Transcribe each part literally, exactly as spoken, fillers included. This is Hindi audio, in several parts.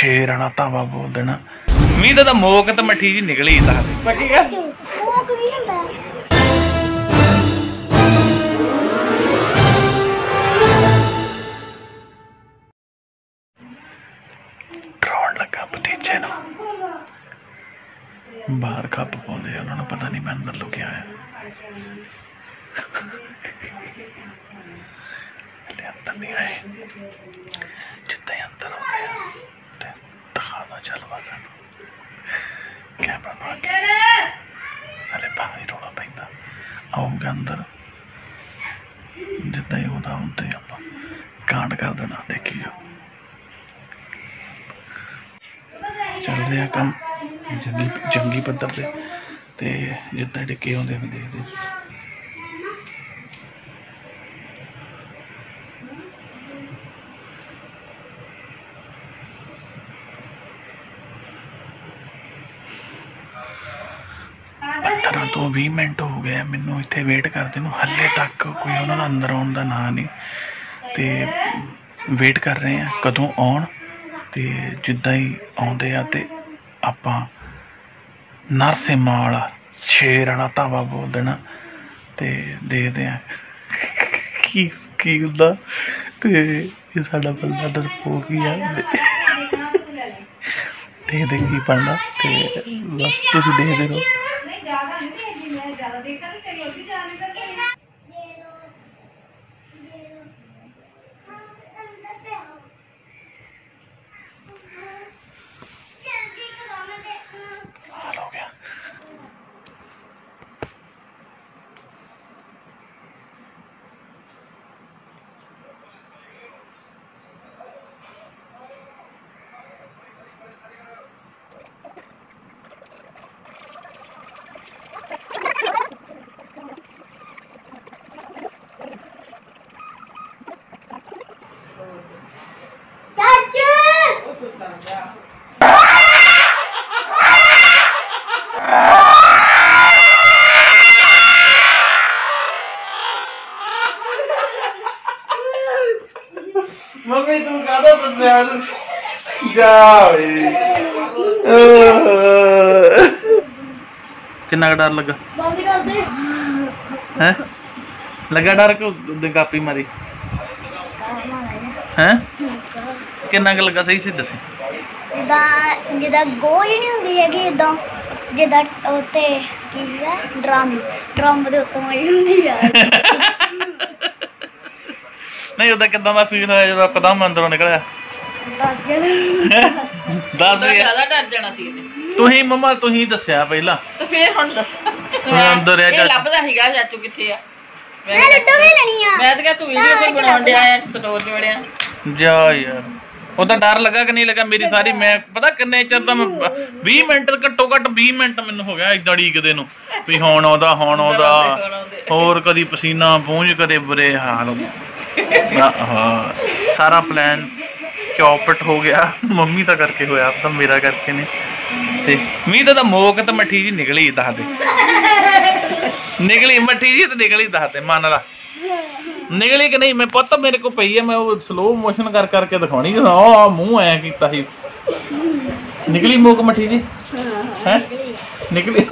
शेराना तावा बोल देना। उम्मीद है तो मोक तो मठी जी निकली ही था बाकी क्या मोक भी है ना। ड्राउंड लगा भतीजे ना बाहर कप बोले उन्होंने पता नहीं मैं अंदर लुके आया अंदर नहीं आए जितना ही अंदर हो गया दिखाना चलवा कैमरा अरे बाहर ही रोना पैदा आऊंगे अंदर जितना ही होना उदा ही आप कांड कर देना देखियो चल रहा कम जंगी जंगी पद्धर से जितना टिके होंगे भी देखते तो भी मिनट हो गया मैनू इतने वेट करते हले तक कोई उन्होंने अंदर आने का ना नहीं तो वेट कर रहे हैं कदों आन तो जिदा ही आते हैं तो आप नरसिम्हा वाला शेर वाला धावा बोल देना तो देखते हैं की की होंगे तो ये साडा बंदा डरपोक ही देखते की बनता तो बस तुम देखते रहो मम्मी तू गाना सुनने कितना डर लगा हैं लगा डर के कापी मारी हैं कितना क लगा सही सी दसी जिदा गोह ही नहीं होंगी हैगी इदा जिदा उत्ते की है ड्रम ड्रम दे उत्ते मारी होंगी यार नहीं उदा किदा का फील होया जब कदम अंदरों निकलिया दस ज्यादा डर जाना सी तुही मम्मा तुही दसया पहला तो फिर हुन दस अंदर है लभदा हीगा चाचू किथे आ मैं लड्डू ले लेनी आ मैं तो कह तू वीडियो कोई बनाउन दे आया स्टोर च वड़या जा यार उदा डर लगा कि नहीं लगा मेरी सारी मैं पता किन्ने चर दा बीस मिनट घट्टो घट बीस मिनट मैनू हो गया इदा ढीकदे नू भी हुन आउंदा हुन आउंदा और कदी पसीना पूंझ करे बुरे हाल हाँ सारा प्लान चौपट हो गया मम्मी का करके होया आप तो मेरा करके ने ते मी तो मोक तो मठी जी निकली दस दे निकली मठी जी तो निकली दस दे मान ला निकली कि नहीं मैं पता मेरे को पई है मैं वो स्लो मोशन कर करके दिखानी मूँह ऐ कीता ही निकली मोक मठी जी है निकली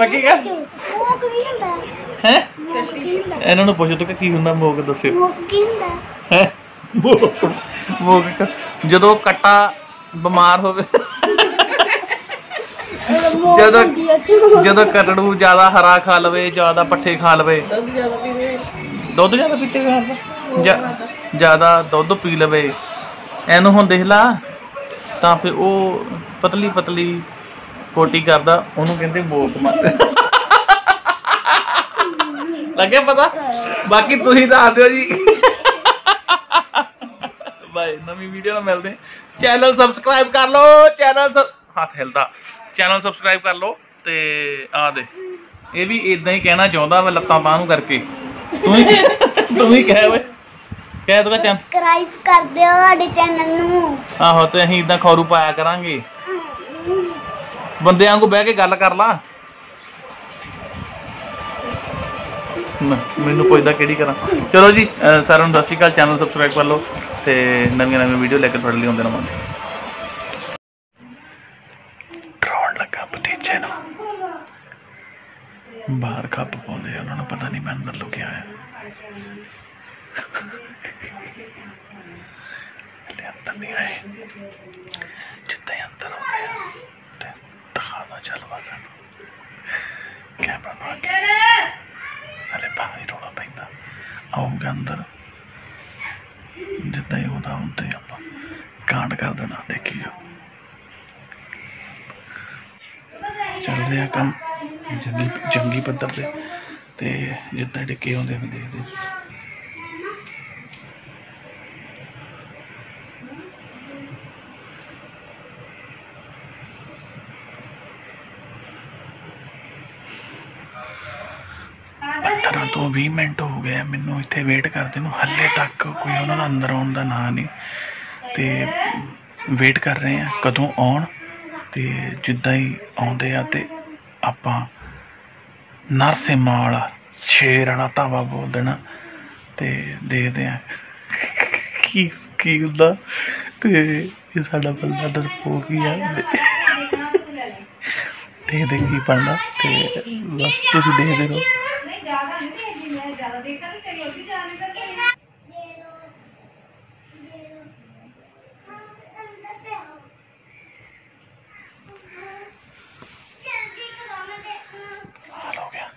पक्की गल मोक भी हुंदा है ਇਹਨਾਂ ਨੂੰ ਪੁੱਛੋ ਕਿ ਕੀ ਹੁੰਦਾ ਮੋਕ ਦੱਸਿਓ ਮੋਕ ਕੀ ਹੁੰਦਾ ਹੈ ਮੋਕ ਜਦੋਂ ਕੱਟਾ ਬਿਮਾਰ ਹੋਵੇ ਜਦੋਂ ਜਦੋਂ ਕੱਟੜੂ ਜ਼ਿਆਦਾ ਹਰਾ ਖਾ ਲਵੇ ਜ਼ਿਆਦਾ ਪੱਠੇ ਖਾ ਲਵੇ ਦੁੱਧ ਜ਼ਿਆਦਾ ਪੀਵੇ ਦੁੱਧ ਜ਼ਿਆਦਾ ਪੀਤੇ ਕਰਦਾ ਜ਼ਿਆਦਾ ਦੁੱਧ ਪੀ ਲਵੇ ਇਹਨੂੰ ਹੁਣ ਦੇਖ ਲਾ ਤਾਂ ਫੇ ਉਹ ਪਤਲੀ ਪਤਲੀ ਕੋਟੀ ਕਰਦਾ ਉਹਨੂੰ ਕਹਿੰਦੇ ਮੋਕ ਮਾਰਦਾ लगे पता बाकी तुम ही दस दो जी भाई नवी वीडियो ना मिलते चैनल सबसक्राइब कर लो चैनल सब... हाथ हिलता चैनल सबसक्राइब कर लो ते आ दे ये भी इदा ही कहना चाहता मैं लत्तां बाहनू करके तू ही तू ही कह वे कह दूंगा चैनल सब्सक्राइब कर दियो साडे चैनल नू आहो ते असीं इदा खौरू पाया करांगे बंदे वांगू बह के गल कर ला मैं मैनू पुछदा किहड़ी करा चलो जी सारे नूं सत श्री अकाल चैनल सबसक्राइब कर लो। ते नवी नवी वीडियो लेकर थोड़े लिए आते रवान। ड्राउन लगा भतीजे ना बाहर कप पाते उन्होंने पता नहीं मैं अंदर लुके आया अंदर नहीं आए जिते अंदर हो गए दिखाना चलवा कैमरा ना हले बाहर ही रोला पैदा आऊंगा अंदर जिदा ही होना उदा ही आप कांड कर देना देखिए चल रहा कम जंगी जंगी पद्धर से तो जिदा डिके आते भी देखते पंद्रह तो भी मिनट हो गए मैनू इतने वेट करते हले तक कोई उन्होंने अंदर आने का ना नहीं तो वेट कर रहे हैं कदों आन तो जिदा ही आते आ तो आप नरसिम्हा वाला शेर वाला धावा बोल देना तो देखते हैं की की होंदा तो ये साडा बंदा डरपोक ही है देखते की बनना तो बस तुम देखते रहो। हाल हो गया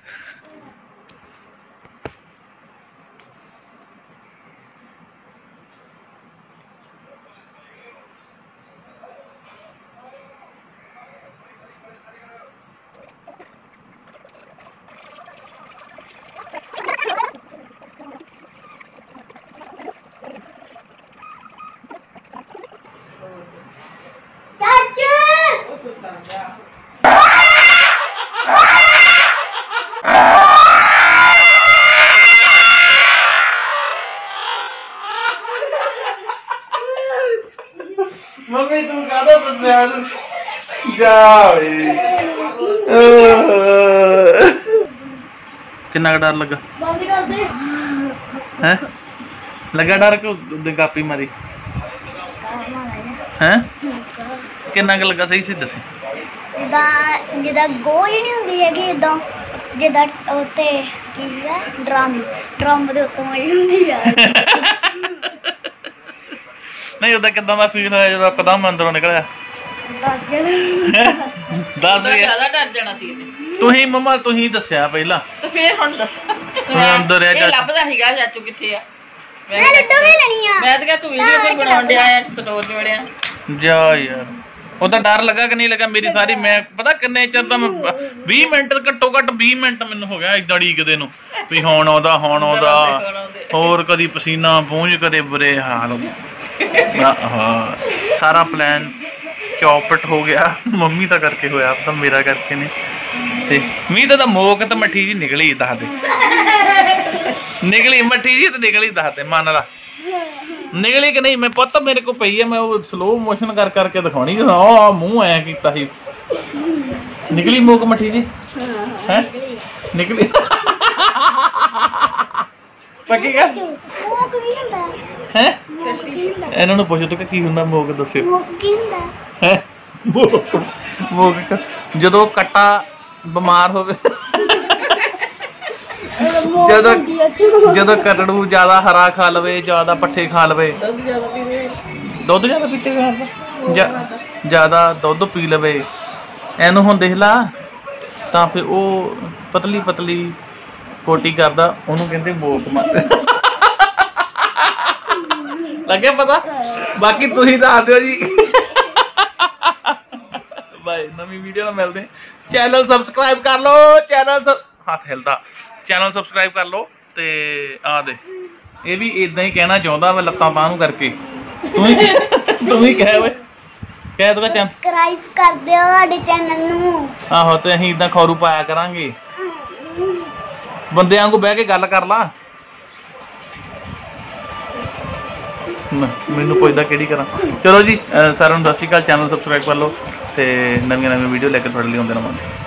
मम्मी तू कादा कितना डर लगा है लगा डर के गापी मारी है कितना क लगा सही सी दसी जिदा गोह ही नहीं होंगी हैगी इदा जिदा उत्ते की है ड्रम ड्रम दे उत्ते मारी होंगी यार नहीं उदा किदा का फील होया जब कदम अंदरों निकलिया दस भी ज्यादा डर जाना सी तू ही मम्मा तू ही दसया पहला तो फिर हुन दस मैं अंदर है जा लभदा हीगा चाचू किथे आ मैं लड्डू ले लेनी आ मैं तो कह तू वीडियो कोई बनाउन दिया है स्टोर जोड़या जा यार उदा डर लगा कि नहीं लगा मेरी सारी मैं पता किन्ने चर दा बीस मिनट घट्टो घट बीस मिनट मैनू हो गया इदा ढीकदे नू भी हुन आउंदा हुन आउंदा और कदी पसीना पूंझ करे बुरे हाल हाँ सारा प्लान चौपट हो गया मम्मी का करके होया तो मेरा करके ने ते मी तो मोक तो मठी जी निकली दस दे निकली मठी जी तो निकली दस दे मान ला निकली कि नहीं मैं पता मेरे को पई है मैं वो स्लो मोशन कर करके दिखानी मूँह ऐ कीता ही निकली मोक मठी जी है निकली पक्की गल है इन्होंने पूछो तो की होंगे मोक दस्यो मोक जो कट्टा बीमार हो जद जो कटड़ू ज्यादा हरा खा लवे ज्यादा पट्ठे खा लवे दुध ज्यादा पीते खा ज्यादा दुध पी लवे एनू हम देख ला तो फिर वो पतली पतली कोटी करता ओनू कहते मोक मार लगे पता बाकी तुम ही दस दो जी बाय नवी वीडियो ना मिलते चैनल सबसक्राइब कर लो चैनल सब... हाथ हिलता चैनल सबसक्राइब कर लो ते आ दे ये भी इदा ही कहना चाहता मैं लत्तां बाहनू करके तू ही तू ही कह वे कह दूंगा चैनल सब्सक्राइब कर दो साडे चैनल नू आहो ते असीं इदा खौरू पाया करांगे बंदे वांगू बह के गल कर ला मैनू पुछदा किहड़ी करा चलो जी सारे नूं सत श्री अकाल चैनल सबसक्राइब कर लो तो नवी नवी वीडियो लेकर थोड़े लिए आते रवान।